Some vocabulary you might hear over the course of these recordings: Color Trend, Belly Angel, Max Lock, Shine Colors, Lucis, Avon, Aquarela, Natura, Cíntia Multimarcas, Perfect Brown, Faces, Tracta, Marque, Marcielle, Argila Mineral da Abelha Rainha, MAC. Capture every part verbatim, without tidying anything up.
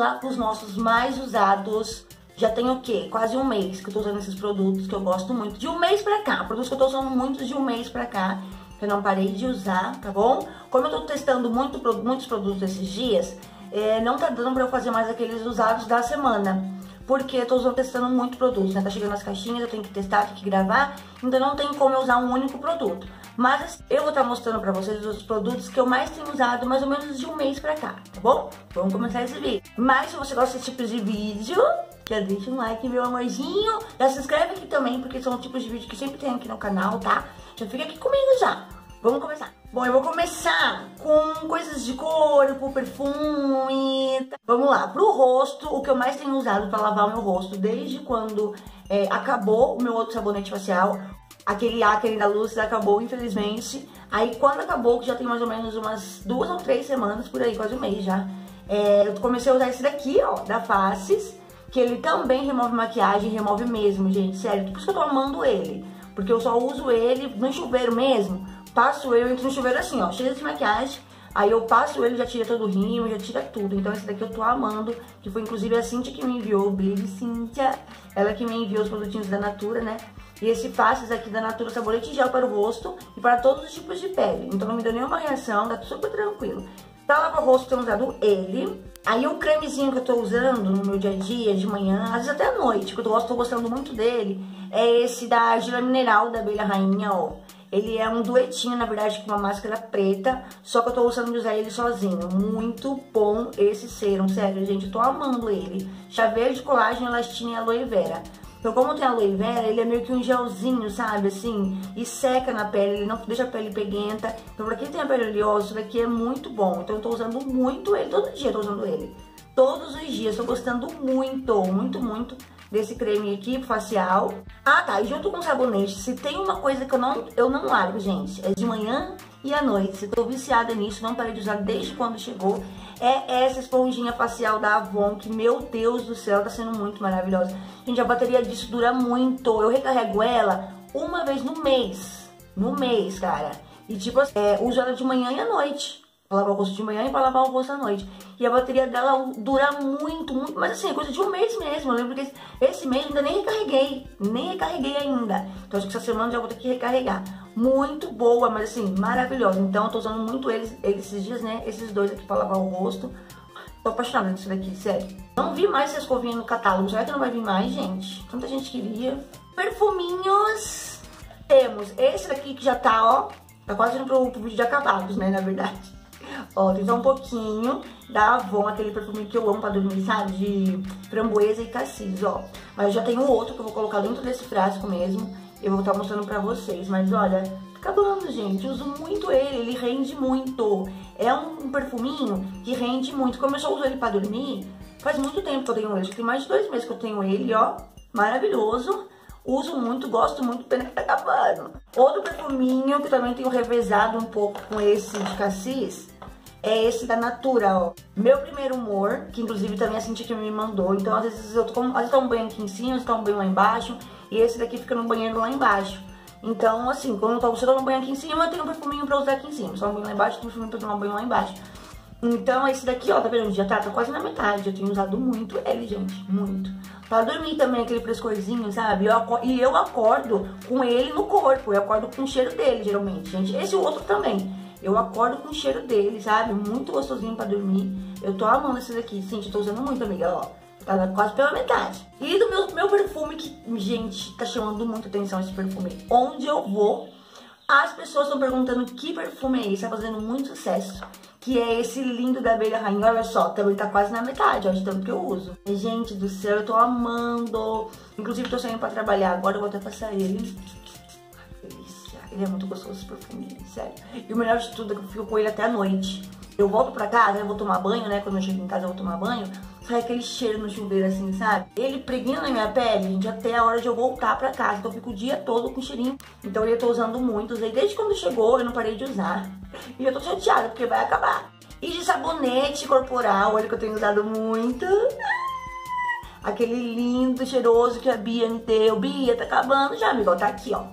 lá para os nossos mais usados. Já tem o quê? Quase um mês que eu tô usando esses produtos que eu gosto muito. De um mês pra cá. Produtos que eu tô usando muitos de um mês pra cá. Que eu não parei de usar, tá bom? Como eu tô testando muito, muitos produtos esses dias, é, não tá dando pra eu fazer mais aqueles usados da semana. Porque eu tô usando, testando muito produtos, né? Tá chegando as caixinhas, eu tenho que testar, tenho que gravar. Então não tem como eu usar um único produto. Mas eu vou estar mostrando pra vocês os produtos que eu mais tenho usado, mais ou menos de um mês pra cá, tá bom? Vamos começar esse vídeo. Mas se você gosta desse tipo de vídeo, já deixa um like, meu amorzinho. Já se inscreve aqui também, porque são tipos de vídeo que sempre tem aqui no canal, tá? Já fica aqui comigo já. Vamos começar. Bom, eu vou começar com coisas de corpo, perfume. Vamos lá, pro rosto, o que eu mais tenho usado pra lavar o meu rosto desde quando é, acabou o meu outro sabonete facial. Aquele aquele da Luz acabou, infelizmente. Aí quando acabou, que já tem mais ou menos umas duas ou três semanas, por aí, quase um mês já, é, eu comecei a usar esse daqui, ó, da Faces, que ele também remove maquiagem, remove mesmo, gente, sério. Por isso que eu tô amando ele, porque eu só uso ele no chuveiro mesmo. Passo eu, entro no chuveiro assim, ó, cheio de maquiagem. Aí eu passo ele, já tira todo o rímel, já tira tudo. Então esse daqui eu tô amando, que foi inclusive a Cíntia que me enviou, beijo Cíntia. Ela que me enviou os produtinhos da Natura, né? E esse Faces aqui da Natura, sabonete gel para o rosto e para todos os tipos de pele. Então não me deu nenhuma reação, tá super tranquilo. Pra lavar o rosto, tenho usado ele. Aí o cremezinho que eu tô usando no meu dia a dia, de manhã, às vezes até à noite, que eu gosto, tô gostando muito dele, é esse da Argila Mineral da Abelha Rainha, ó. Ele é um duetinho, na verdade, com uma máscara preta, só que eu tô gostando de usar ele sozinho. Muito bom esse serum, sério, gente, eu tô amando ele. Chá verde, colágeno, elastina e aloe vera. Então, como tem aloe vera, ele é meio que um gelzinho, sabe, assim, e seca na pele, ele não deixa a pele peguenta. Então, pra quem tem a pele oleosa, isso daqui é muito bom. Então, eu tô usando muito ele, todo dia eu tô usando ele. Todos os dias, tô gostando muito, muito, muito desse creme aqui, facial. Ah, tá, e junto com o sabonete, se tem uma coisa que eu não, eu não largo, gente, é de manhã e à noite. Eu tô viciada nisso, não parei de usar desde quando chegou. É essa esponjinha facial da Avon, que, meu Deus do céu, tá sendo muito maravilhosa. Gente, a bateria disso dura muito. Eu recarrego ela uma vez no mês. No mês, cara. E tipo assim, é, uso ela de manhã e à noite. Pra lavar o rosto de manhã e pra lavar o rosto à noite. E a bateria dela dura muito, muito. Mas assim, é coisa de um mês mesmo. Eu lembro que esse, esse mês ainda nem recarreguei. Nem recarreguei ainda. Então acho que essa semana já vou ter que recarregar. Muito boa, mas assim, maravilhosa. Então eu tô usando muito eles, eles esses dias, né? Esses dois aqui pra lavar o rosto. Tô apaixonada disso daqui, sério. Não vi mais essa escovinha no catálogo. Será que não vai vir mais, gente? Tanta gente queria. Perfuminhos. Temos esse daqui que já tá, ó. Tá quase indo pro, pro vídeo de acabados, né? Na verdade. Ó, tem só um pouquinho da Avon, aquele perfume que eu amo pra dormir, sabe? De framboesa e cassis, ó. Mas eu já tenho outro que eu vou colocar dentro desse frasco mesmo. Eu vou estar mostrando pra vocês, mas olha, tá acabando, gente. Eu uso muito ele, ele rende muito. É um perfuminho que rende muito. Como eu só uso ele pra dormir, faz muito tempo que eu tenho ele. Acho que tem mais de dois meses que eu tenho ele, ó. Maravilhoso. Uso muito, gosto muito, pena que tá acabando. Outro perfuminho que eu também tenho revezado um pouco com esse de cassis é esse da Natura, ó. Meu Primeiro Amor, que inclusive também a Cintia que me mandou. Então às vezes eu tomo, às vezes tomo banho aqui em cima, às vezes tomo banho lá embaixo. E esse daqui fica no banheiro lá embaixo. Então assim, quando eu tomo, se eu tomo banho aqui em cima, eu tenho um perfuminho pra usar aqui em cima. Se eu tomo banho lá embaixo, eu tenho um perfuminho pra tomar banho lá embaixo. Então esse daqui, ó, tá vendo? Já tá, tá quase na metade. Eu tenho usado muito ele, gente, muito. Pra dormir também, aquele frescorzinho, sabe? Eu acordo, e eu acordo com ele no corpo. Eu acordo com o cheiro dele, geralmente, gente. Esse outro também. Eu acordo com o cheiro dele, sabe? Muito gostosinho pra dormir. Eu tô amando esse daqui. Sim, eu tô usando muito, amiga, ó. Tá quase pela metade. E do meu, meu perfume, que, gente, tá chamando muita atenção esse perfume. Onde eu vou, as pessoas estão perguntando que perfume é esse. Tá fazendo muito sucesso. Que é esse lindo da Abelha Rainha. Olha só, também tá quase na metade, ó, de tanto que eu uso. Gente do céu, eu tô amando. Inclusive, tô saindo pra trabalhar agora. Eu vou até passar ele. Ele é muito gostoso esse perfume, sério. E o melhor de tudo é que eu fico com ele até a noite. Eu volto pra casa, eu vou tomar banho, né? Quando eu chego em casa eu vou tomar banho. Sai aquele cheiro no chuveiro assim, sabe? Ele preguiça na minha pele, gente, até a hora de eu voltar pra casa. Então eu fico o dia todo com cheirinho. Então eu tô usando muito, usei desde quando chegou, eu não parei de usar. E eu tô chateada porque vai acabar. E de sabonete corporal, olha que eu tenho usado muito. Aquele lindo, cheiroso que a Bia me deu. Bia, tá acabando já, amiga. Ó, tá aqui, ó.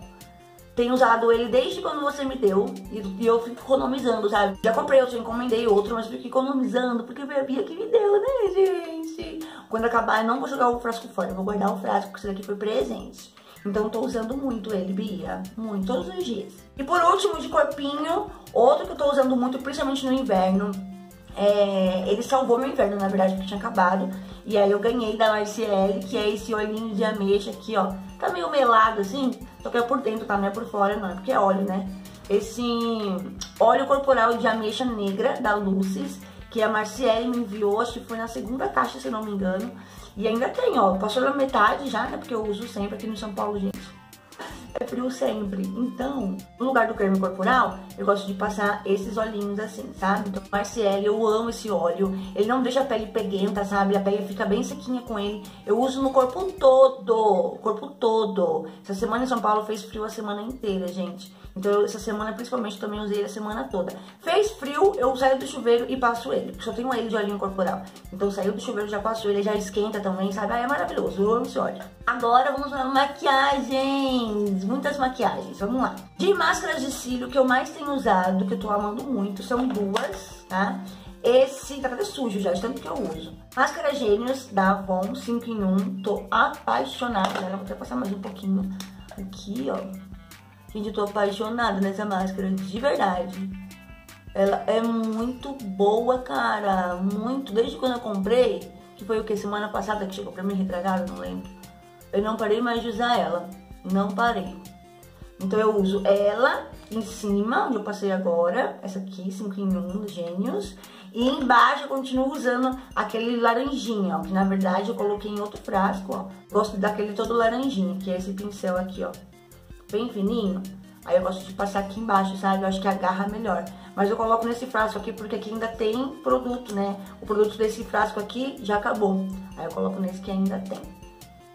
tenho usado ele desde quando você me deu e eu fico economizando, sabe? Já comprei, eu já encomendei outro, mas fico economizando porque foi a Bia que me deu, né, gente? Quando acabar, eu não vou jogar o frasco fora, eu vou guardar o frasco, porque isso daqui foi presente. Então tô usando muito ele, Bia, muito, todos os dias. E por último, de corpinho, outro que eu tô usando muito, principalmente no inverno. É, ele salvou meu inverno, na verdade, porque tinha acabado. E aí eu ganhei da Marcielle, que é esse olhinho de ameixa aqui, ó. Tá meio melado assim, só que é por dentro, tá? Não é por fora, não, é porque é óleo, né? Esse óleo corporal de ameixa negra, da Lucis, que a Marcielle me enviou, acho que foi na segunda caixa, se não me engano. E ainda tem, ó, passou na metade já, né? Porque eu uso sempre aqui no São Paulo, gente. É frio sempre, então, no lugar do creme corporal, eu gosto de passar esses olhinhos assim, sabe? Então, Marcielle, eu amo esse óleo, ele não deixa a pele peguenta, sabe? A pele fica bem sequinha com ele, eu uso no corpo todo, corpo todo. Essa semana em São Paulo fez frio a semana inteira, gente. Então, eu, essa semana, principalmente, também usei a semana toda. Fez frio, eu saio do chuveiro e passo ele, porque só tenho ele de olhinho corporal. Então, saiu do chuveiro, já passo ele, já esquenta também, sabe? Ah, é maravilhoso, eu amo esse óleo. Agora, vamos para maquiagens. Muitas maquiagens, vamos lá. De máscaras de cílio que eu mais tenho usado, que eu tô amando muito, são duas, tá? Esse tá até sujo já, de tanto que eu uso. Máscara Gênios da Avon, cinco em um. Tô apaixonada, né? Vou até passar mais um pouquinho aqui, ó. Gente, eu tô apaixonada nessa máscara, de verdade. Ela é muito boa, cara. Muito. Desde quando eu comprei, que foi o que? Semana passada que chegou pra mim retrasada, não lembro. Eu não parei mais de usar ela. Não parei. Então eu uso ela em cima, onde eu passei agora. Essa aqui, cinco em um, Gênios. E embaixo eu continuo usando aquele laranjinha, ó. Que na verdade eu coloquei em outro frasco, ó. Gosto daquele todo laranjinha, que é esse pincel aqui, ó. Bem fininho, aí eu gosto de passar aqui embaixo, sabe? Eu acho que agarra melhor. Mas eu coloco nesse frasco aqui, porque aqui ainda tem produto, né? O produto desse frasco aqui já acabou. Aí eu coloco nesse que ainda tem.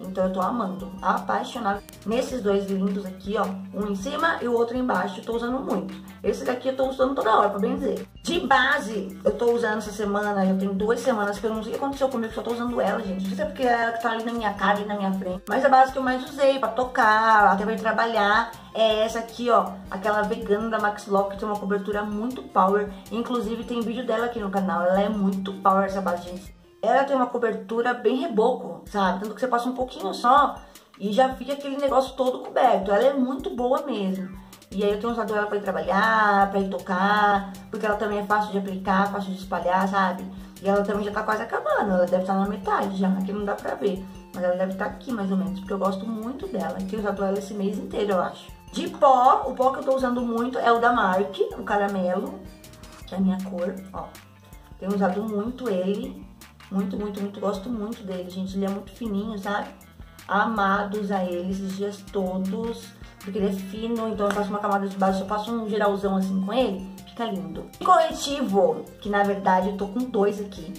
Então eu tô amando, apaixonada. Nesses dois lindos aqui, ó. Um em cima e o outro embaixo, eu tô usando muito. Esse daqui eu tô usando toda hora, pra bem dizer. De base, eu tô usando essa semana, eu tenho duas semanas que eu não sei o que aconteceu comigo, só tô usando ela, gente. Não sei porque ela tá ali na minha cara e na minha frente. Mas a base que eu mais usei pra tocar, até pra trabalhar, é essa aqui, ó. Aquela vegana da Max Lock, que tem uma cobertura muito power. Inclusive, tem vídeo dela aqui no canal. Ela é muito power, essa base, gente. Ela tem uma cobertura bem reboco, sabe? Tanto que você passa um pouquinho só e já fica aquele negócio todo coberto. Ela é muito boa mesmo. E aí eu tenho usado ela pra ir trabalhar, pra ir tocar, porque ela também é fácil de aplicar, fácil de espalhar, sabe? E ela também já tá quase acabando, ela deve estar na metade já, aqui não dá pra ver. Mas ela deve estar aqui mais ou menos, porque eu gosto muito dela. E tenho usado ela esse mês inteiro, eu acho. De pó, o pó que eu tô usando muito é o da Marque, o caramelo, que é a minha cor, ó. Tenho usado muito ele. Muito, muito, muito. Gosto muito dele, gente. Ele é muito fininho, sabe? Amado usar ele esses dias todos. Porque ele é fino, então eu faço uma camada de base, só faço um geralzão assim com ele. Fica lindo. E corretivo, que na verdade eu tô com dois aqui.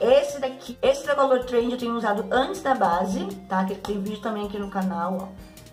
Esse daqui, esse da Color Trend eu tenho usado antes da base, tá? Que tem vídeo também aqui no canal, ó.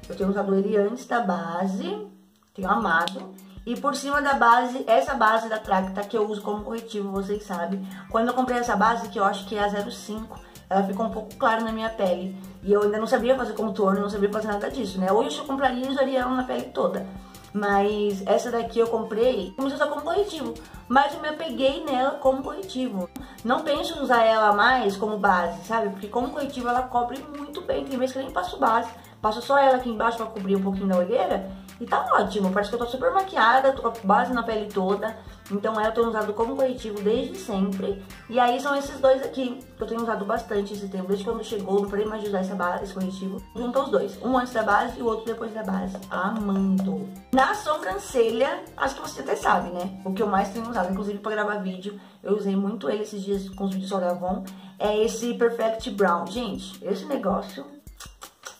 Eu tenho usado ele antes da base. Tenho amado. E por cima da base, essa base da Tracta, que eu uso como corretivo, vocês sabem. Quando eu comprei essa base, que eu acho que é a zero cinco, ela ficou um pouco clara na minha pele. E eu ainda não sabia fazer contorno, não sabia fazer nada disso, né? Hoje eu compraria e usaria ela na pele toda. Mas essa daqui eu comprei, comecei a usar como corretivo. Mas eu me apeguei nela como corretivo. Não penso em usar ela mais como base, sabe? Porque como corretivo ela cobre muito bem. Tem vezes que eu nem passo base. Passo só ela aqui embaixo pra cobrir um pouquinho da olheira. E tá ótimo, parece que eu tô super maquiada, tô com base na pele toda. Então ela eu tenho usado como corretivo desde sempre. E aí são esses dois aqui, que eu tenho usado bastante esse tempo. Desde quando chegou, não parei mais de usar essa base, esse corretivo. Juntou os dois, um antes da base e o outro depois da base. Amando! Na sobrancelha, acho que você até sabe, né? O que eu mais tenho usado, inclusive pra gravar vídeo. Eu usei muito ele esses dias com os vídeos da Avon. É esse Perfect Brown. Gente, esse negócio...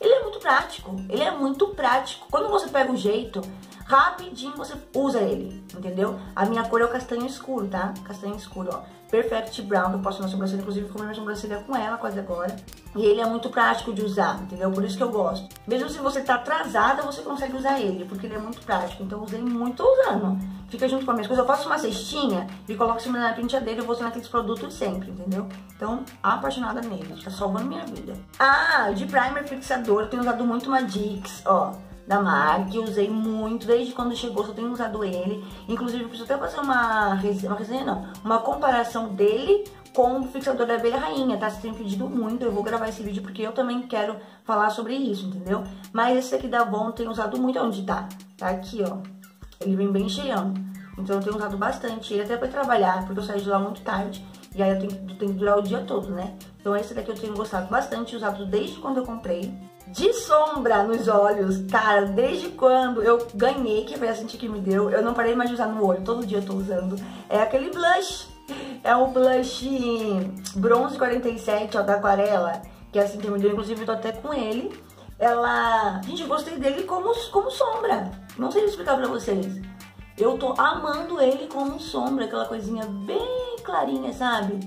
Ele é muito prático, ele é muito prático. Quando você pega o jeito, rapidinho você usa ele, entendeu? A minha cor é o castanho escuro, tá? Castanho escuro, ó. Perfect Brown, que eu posso na sobrancelha, inclusive eu comi minha sobrancelha com ela quase agora. E ele é muito prático de usar, entendeu? Por isso que eu gosto. Mesmo se você tá atrasada, você consegue usar ele, porque ele é muito prático. Então eu usei muito, tô usando. Fica junto com as minhas coisas. Eu faço uma cestinha e coloco isso na penteadeira e vou usando aqueles produtos sempre, entendeu? Então, apaixonada nele. Tá salvando minha vida. Ah, de primer fixador, eu tenho usado muito uma Dix, ó. da MAC, usei muito, desde quando chegou só tenho usado ele. Inclusive eu preciso até fazer uma resenha, uma resenha não, uma comparação dele com o fixador da Abelha Rainha, tá? Vocês têm pedido muito, eu vou gravar esse vídeo porque eu também quero falar sobre isso, entendeu? Mas esse aqui da Avon tenho usado muito, onde tá? Tá aqui, ó, ele vem bem cheião, então eu tenho usado bastante ele até pra trabalhar, porque eu saí de lá muito tarde. E aí eu tenho, eu tenho que durar o dia todo, né? Então esse daqui eu tenho gostado bastante, usado desde quando eu comprei. De sombra nos olhos, cara, desde quando eu ganhei, que foi a Cíntia que me deu. Eu não parei mais de usar no olho, todo dia eu tô usando. É aquele blush, é um blush bronze quarenta e sete, ó, da Aquarela, que é a Cíntia me deu, inclusive eu tô até com ele. Ela... Gente, eu gostei dele como, como sombra, não sei explicar pra vocês. Eu tô amando ele como sombra, aquela coisinha bem... clarinha, sabe?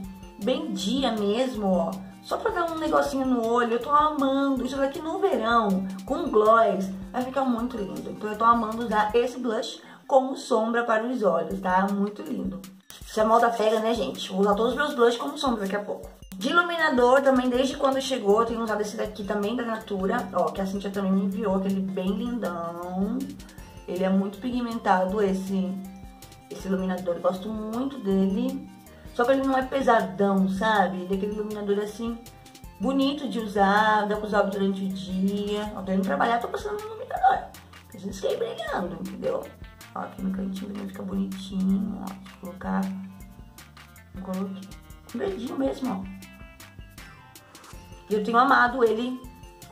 Bem dia mesmo, ó. Só pra dar um negocinho no olho. Eu tô amando. Isso daqui no verão, com gloss, vai ficar muito lindo. Então eu tô amando usar esse blush como sombra para os olhos, tá? Muito lindo. Isso é moda fega, né, gente? Vou usar todos os meus blush como sombra daqui a pouco. De iluminador também, desde quando chegou, eu tenho usado esse daqui também da Natura, ó, que a Cíntia também me enviou, aquele bem lindão. Ele é muito pigmentado, esse, esse iluminador. Eu gosto muito dele. Só que ele não é pesadão, sabe? Ele é aquele iluminador assim, bonito de usar, dá pra usar durante o dia. Eu tô indo trabalhar, tô passando no iluminador. Porque a gente fica aí brilhando, entendeu? Ó, aqui no cantinho ele fica bonitinho, ó. Vou colocar... Vou colocar... Um verdinho mesmo, ó. E eu tenho amado ele,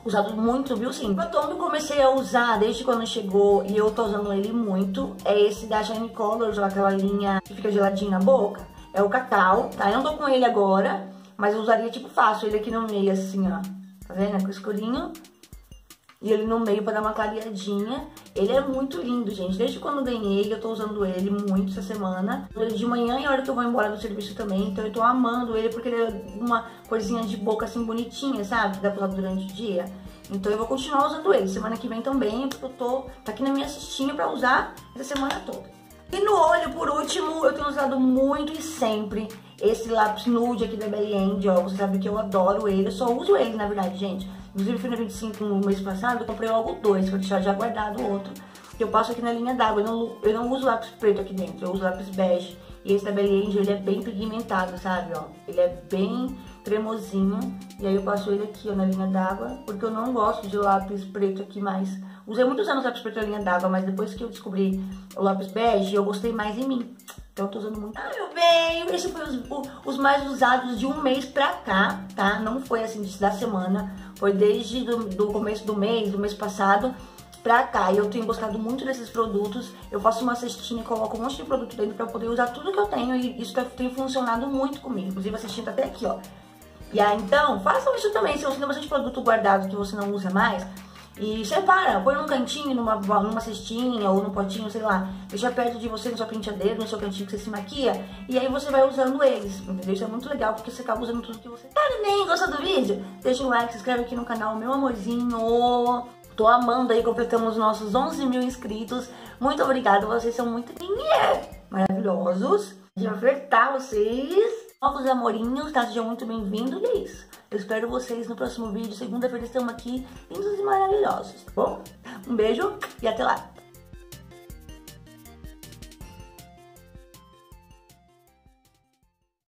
usado muito, viu, sim? O batom que eu comecei a usar desde quando chegou e eu tô usando ele muito é esse da Shine Colors, aquela linha que fica geladinha na boca. É o cacau, tá? Eu não tô com ele agora, mas eu usaria tipo fácil ele aqui no meio, assim, ó. Tá vendo? Com escurinho. E ele no meio pra dar uma clareadinha. Ele é muito lindo, gente. Desde quando ganhei, eu tô usando ele muito essa semana. Ele de manhã e a hora que eu vou embora do serviço também. Então eu tô amando ele porque ele é uma coisinha de boca, assim, bonitinha, sabe? Que dá pra usar durante o dia. Então eu vou continuar usando ele. Semana que vem também, porque eu tô... Tá aqui na minha cestinha pra usar essa semana toda. E no olho, por último, eu tenho usado muito e sempre esse lápis nude aqui da Belly Angel. Você sabe que eu adoro ele, eu só uso ele, na verdade, gente. Inclusive, fui na vinte e cinco no mês passado, eu comprei logo dois, vou deixar já guardado o outro. Eu passo aqui na linha d'água, eu não, eu não uso lápis preto aqui dentro, eu uso lápis bege. E esse da Belly Angel, ele é bem pigmentado, sabe, ó. Ele é bem cremosinho, e aí eu passo ele aqui, ó, na linha d'água, porque eu não gosto de lápis preto aqui mais... Usei muitos anos lápis preto na linha d'água, mas depois que eu descobri o lápis bege, eu gostei mais em mim. Então eu tô usando muito. Ah, meu bem, esse foi os, os mais usados de um mês pra cá, tá? Não foi assim da semana, foi desde do, do começo do mês, do mês passado pra cá. E eu tenho gostado muito desses produtos. Eu faço uma cestinha e coloco um monte de produto dentro pra poder usar tudo que eu tenho. E isso tá, tem funcionado muito comigo. Inclusive a cestinha tá até aqui, ó. E aí, então, façam isso também. Se você tem bastante produto guardado que você não usa mais... E separa, põe num cantinho, numa, numa cestinha ou num potinho, sei lá. Deixa perto de você, na sua penteadeira, no seu cantinho que você se maquia. E aí você vai usando eles, entendeu? Isso é muito legal, porque você acaba usando tudo que você... Tá nem gostou do vídeo? Deixa um like, se inscreve aqui no canal, meu amorzinho. Tô amando aí, completamos nossos onze mil inscritos. Muito obrigada, vocês são muito maravilhosos. De ofertar vocês... Novos amorinhos, tá? Sejam muito bem-vindos, e é isso. Eu espero vocês no próximo vídeo. Segunda-feira estamos aqui, lindos e maravilhosos, tá bom? Um beijo e até lá!